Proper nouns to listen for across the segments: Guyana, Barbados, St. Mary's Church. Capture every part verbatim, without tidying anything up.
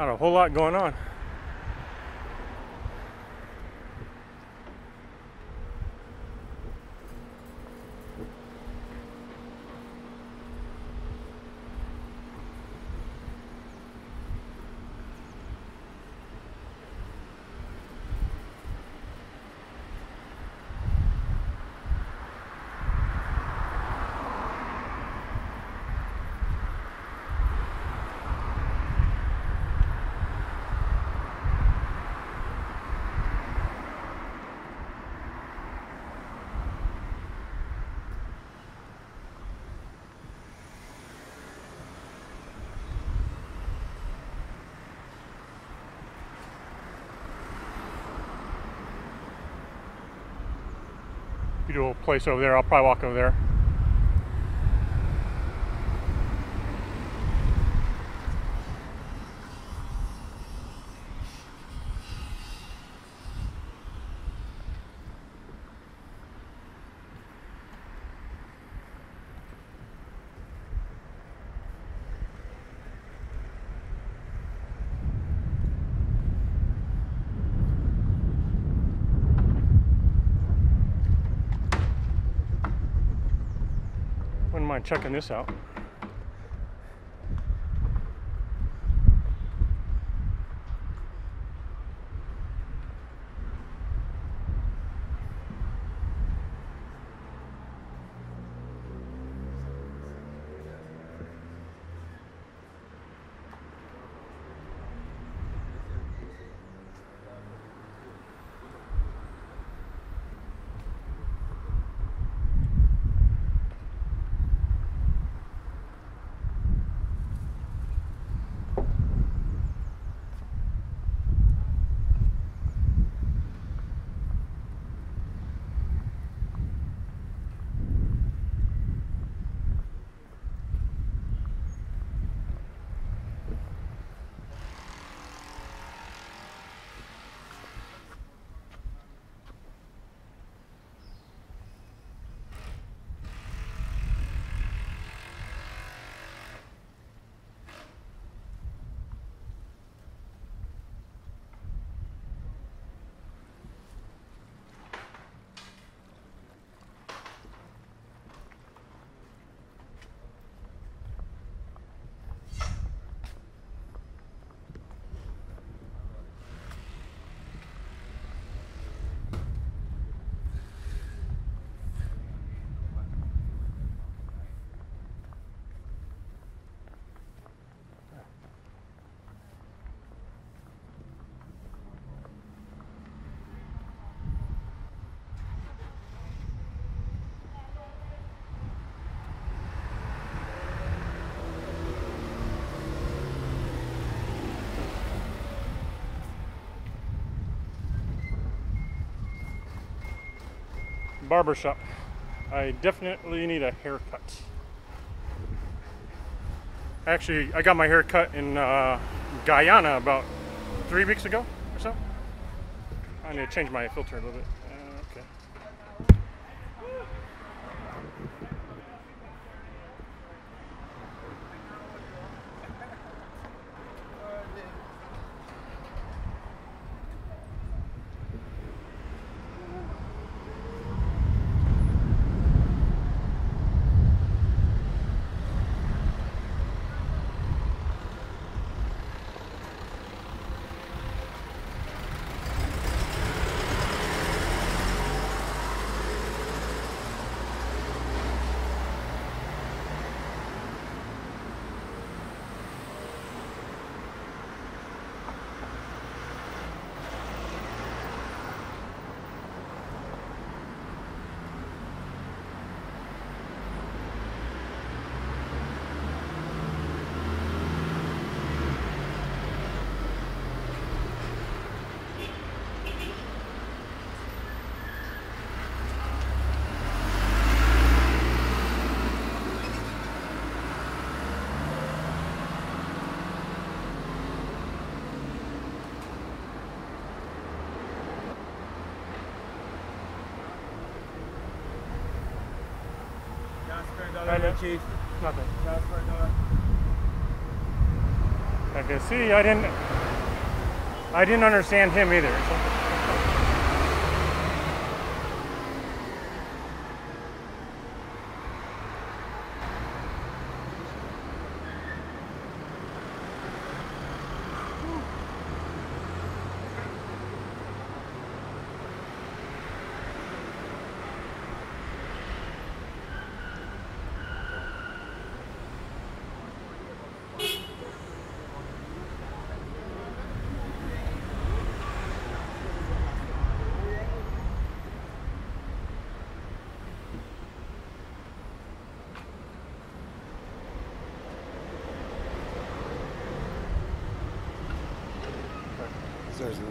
Not a whole lot going on. Beautiful place over there. I'll probably walk over there. Wouldn't mind checking this out. Barbershop. I definitely need a haircut. Actually, I got my hair cut in uh, Guyana about three weeks ago or so. I need to change my filter a little bit. Uh, okay. Chief. Nothing. I can see I didn't I didn't understand him either. So. There's a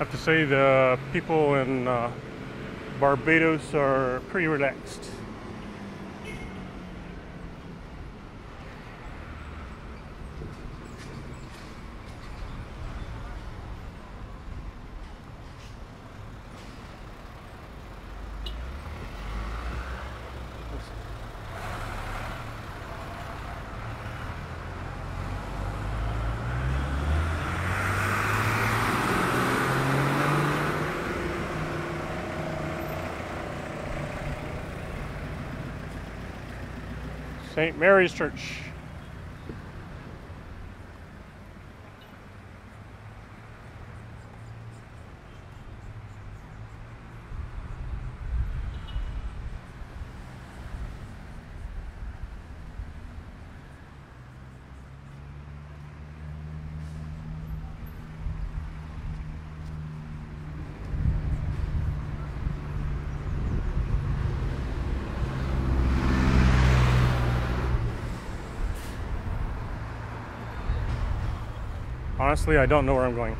I have to say the people in uh, Barbados are pretty relaxed. Saint Mary's Church. Honestly, I don't know where I'm going.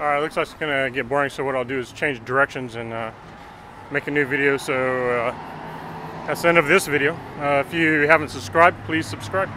Alright, looks like it's going to get boring, so what I'll do is change directions and uh, make a new video. So uh, that's the end of this video. Uh, if you haven't subscribed, please subscribe.